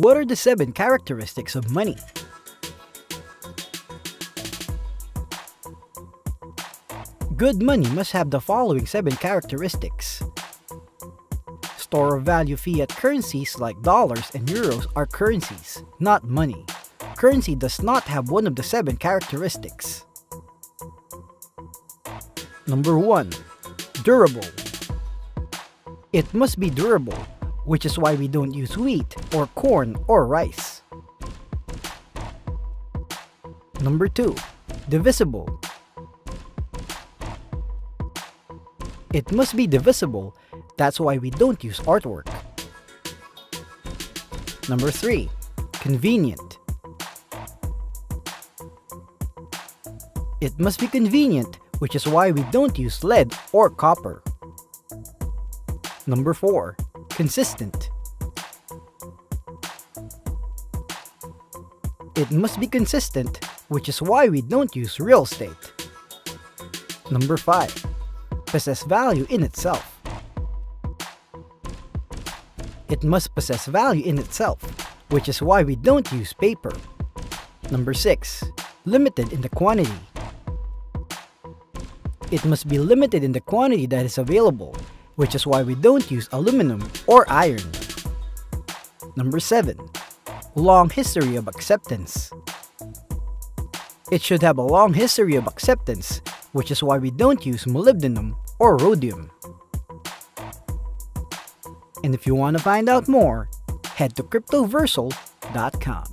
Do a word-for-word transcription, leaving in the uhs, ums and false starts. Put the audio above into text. What are the seven characteristics of money? Good money must have the following seven characteristics. Store of value fiat currencies like dollars and euros are currencies, not money. Currency does not have one of the seven characteristics. Number one. Durable. It must be durable, which is why we don't use wheat or corn or rice. Number two. Divisible. It must be divisible, that's why we don't use artwork. Number three. Convenient. It must be convenient, which is why we don't use lead or copper. Number four. Consistent. It must be consistent, which is why we don't use real estate. Number five. Possess value in itself. It must possess value in itself, which is why we don't use paper. Number six. Limited in the quantity. It must be limited in the quantity that is available, which is why we don't use aluminum or iron. Number seven. Long history of acceptance. It should have a long history of acceptance, which is why we don't use molybdenum or rhodium. And if you want to find out more, head to Cryptoversal dot com.